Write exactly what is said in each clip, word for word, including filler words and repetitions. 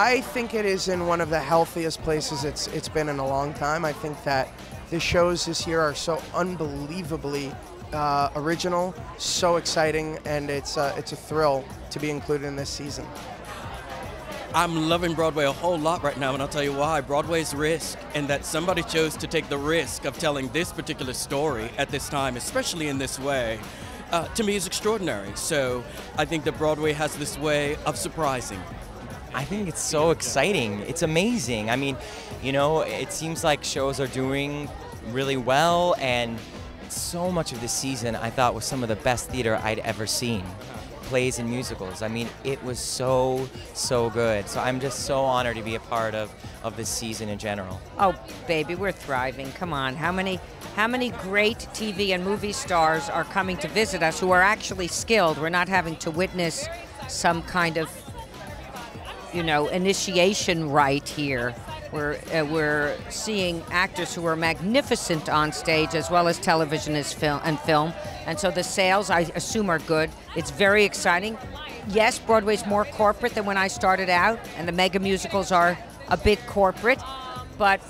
I think it is in one of the healthiest places it's it's been in a long time. I think that the shows this year are so unbelievably uh, original, so exciting, and it's uh, it's a thrill to be included in this season. I'm loving Broadway a whole lot right now, and I'll tell you why. Broadway's risk, and that somebody chose to take the risk of telling this particular story at this time, especially in this way, uh, to me is extraordinary. So I think that Broadway has this way of surprising. I think it's so exciting. It's amazing. I mean, you know, it seems like shows are doing really well, and so much of this season I thought was some of the best theater I'd ever seen. Plays and musicals. I mean, it was so, so good. So I'm just so honored to be a part of, of this season in general. Oh, baby, we're thriving. Come on. How many, how many great T V and movie stars are coming to visit us who are actually skilled? We're not having to witness some kind of, you know, initiation rite here. We're, uh, we're seeing actors who are magnificent on stage, as well as television as fil and film. And so the sales, I assume, are good. It's very exciting. Yes, Broadway's more corporate than when I started out, and the mega musicals are a bit corporate. But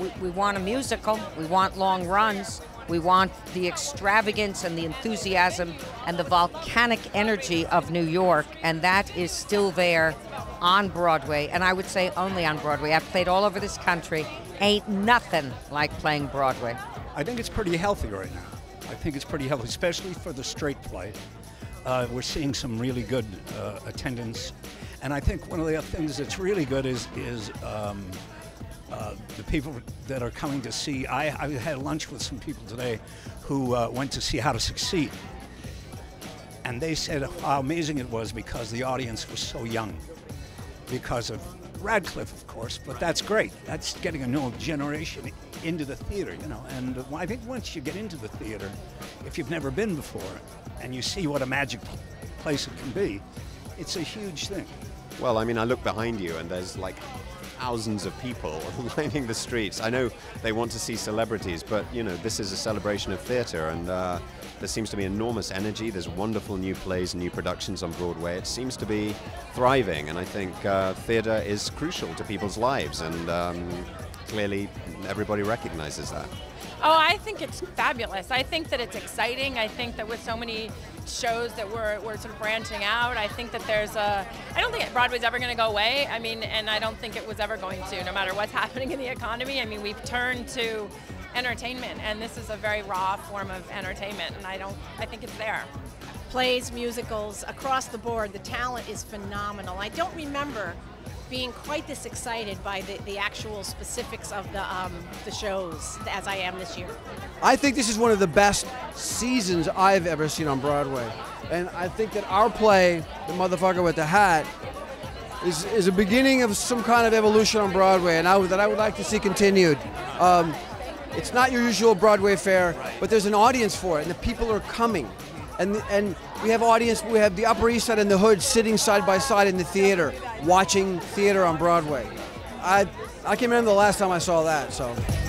we, we want a musical. We want long runs. We want the extravagance and the enthusiasm and the volcanic energy of New York, and that is still there on Broadway, and I would say only on Broadway. I've played all over this country. Ain't nothing like playing Broadway. I think it's pretty healthy right now. I think it's pretty healthy, especially for the straight play. Uh, we're seeing some really good uh, attendance, and I think one of the other things that's really good is, is um, Uh, the people that are coming to see. I, I had lunch with some people today who uh, went to see How to Succeed, and they said how amazing it was because the audience was so young, because of Radcliffe, of course, but that's great. That's getting a new generation into the theater, you know, and uh, I think once you get into the theater, if you've never been before, and you see what a magic place it can be, it's a huge thing. Well, I mean, I look behind you, and there's like thousands of people lining the streets. I know they want to see celebrities, but you know, this is a celebration of theater, and uh, there seems to be enormous energy. There's wonderful new plays and new productions on Broadway. It seems to be thriving, and I think uh, theater is crucial to people's lives, and um, clearly everybody recognizes that. Oh, I think it's fabulous. I think that it's exciting. I think that with so many shows that we're, we're sort of branching out, I think that there's a, I don't think Broadway's ever going to go away. I mean, and I don't think it was ever going to, no matter what's happening in the economy. I mean, we've turned to entertainment, and this is a very raw form of entertainment, and I don't, I think it's there. Plays, musicals, across the board, the talent is phenomenal. I don't remember being quite this excited by the, the actual specifics of the, um, the shows as I am this year. I think this is one of the best seasons I've ever seen on Broadway. And I think that our play, The Motherfucker with the Hat, is, is a beginning of some kind of evolution on Broadway, and I, that I would like to see continued. Um, it's not your usual Broadway fare, but there's an audience for it, and the people are coming. And, and we have audience, we have the Upper East Side and the Hood sitting side by side in the theater, watching theater on Broadway. I, I can't remember the last time I saw that, so.